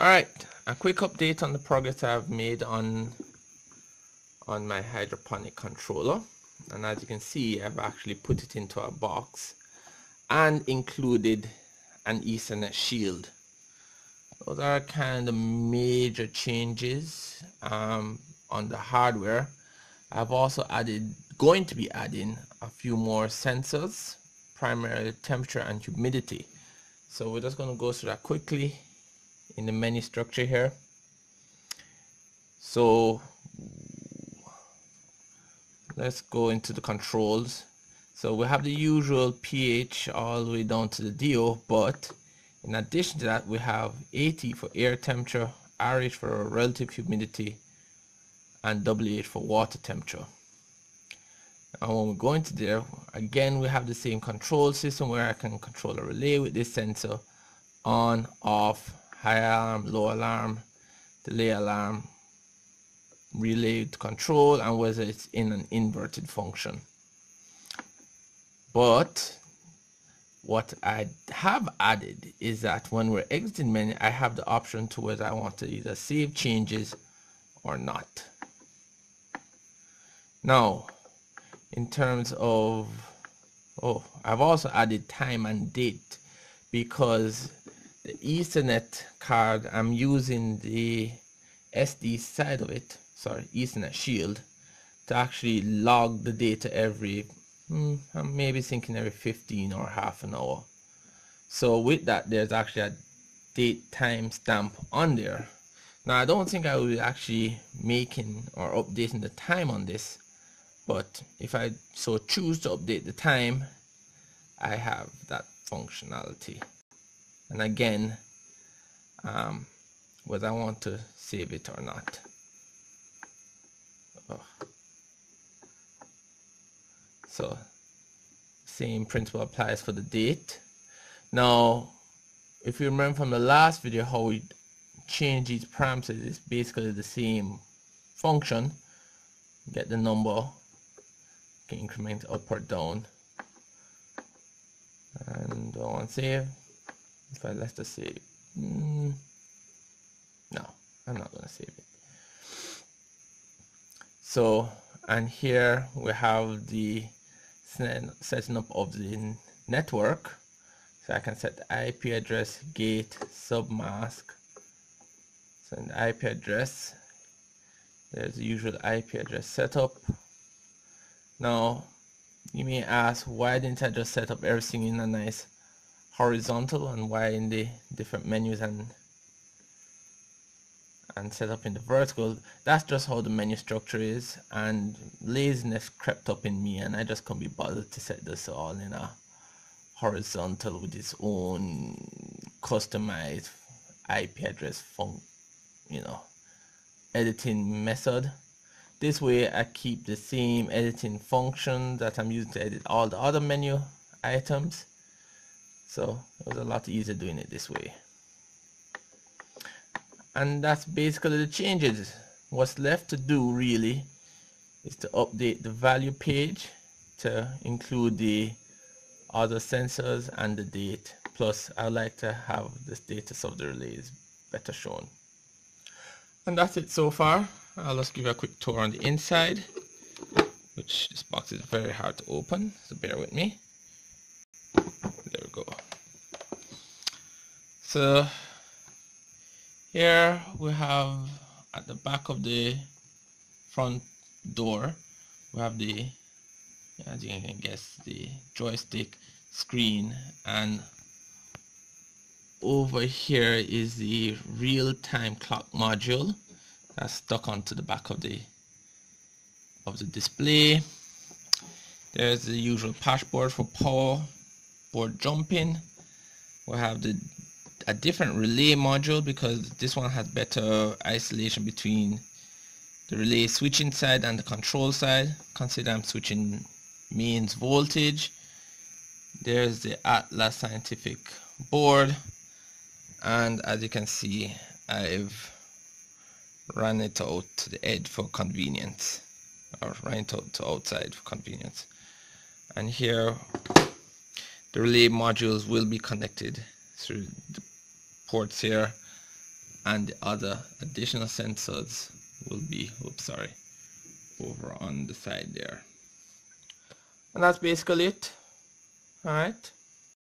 Alright, a quick update on the progress I've made on my hydroponic controller. And as you can see, I've actually put it into a box and included an Ethernet shield. Those are kind of major changes on the hardware. I've also going to be adding a few more sensors, primarily temperature and humidity. So we're just going to go through that quickly in the menu structure here. So let's go into the controls. So we have the usual pH all the way down to the DO, but in addition to that we have AT for air temperature, RH for relative humidity, and WH for water temperature. And when we go into there, again we have the same control system where I can control a relay with this sensor, on, off, high alarm, low alarm, delay alarm, relay control, and whether it's in an inverted function. But what I have added is that when we're exiting menu, I have the option to whether I want to either save changes or not. Now, in terms of, I've also added time and date, because the Ethernet card, I'm using the SD side of it, sorry, Ethernet shield, to actually log the data every, I'm maybe thinking every 15 or half an hour. So with that, there's actually a date time stamp on there. Now I don't think I will be actually making or updating the time on this, but if I so choose to update the time, I have that functionality. And again, whether I want to save it or not. So same principle applies for the date. Now, if you remember from the last video how we change these parameters, it's basically the same function. Get the number, can increment up or down. And I want to save. If I left to save, no, I'm not going to save it. So, and here we have the setting up of the network. So I can set the IP address, gate, submask. So in the IP address, there's the usual IP address setup. Now, you may ask, why didn't I just set up everything in a nice horizontal, and why in the different menus and set up in the vertical? That's just how the menu structure is, and laziness crept up in me and I just couldn't be bothered to set this all in a horizontal with its own customized IP address editing method. This way I keep the same editing function that I'm using to edit all the other menu items. So it was a lot easier doing it this way. And that's basically the changes. What's left to do really is to update the value page to include the other sensors and the date. Plus, I like to have the status of the relays better shown. And that's it so far. I'll just give you a quick tour on the inside, which this box is very hard to open, so bear with me. There we go. So here we have at the back of the front door, we have the, as you can guess, the joystick screen, and over here is the real-time clock module that's stuck onto the back of the display. There's the usual dashboard for power, board jumping. We have a different relay module because this one has better isolation between the relay switching side and the control side. Consider I'm switching mains voltage. There's the Atlas Scientific board, and as you can see, I've run it out to the edge for convenience, or run it out to outside for convenience. And here the relay modules will be connected through the ports here, and the other additional sensors will be, oops, sorry, over on the side there. And that's basically it. All right.